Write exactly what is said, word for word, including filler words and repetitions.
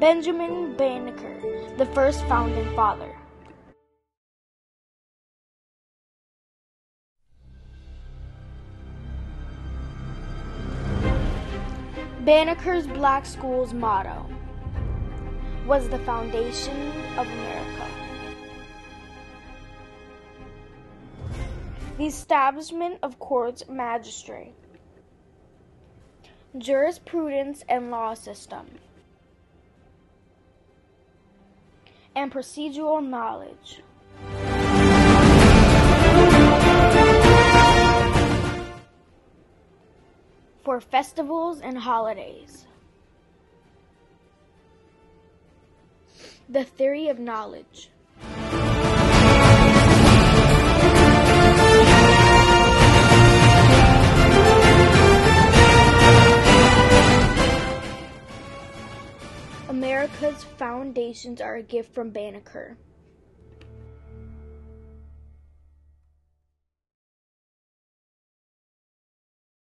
Benjamin Banneker, the first founding father. Banneker's Black School's motto was the foundation of America. The establishment of courts, magistrate, jurisprudence and law system, and procedural knowledge. For festivals and holidays. The theory of knowledge. America's foundations are a gift from Banneker.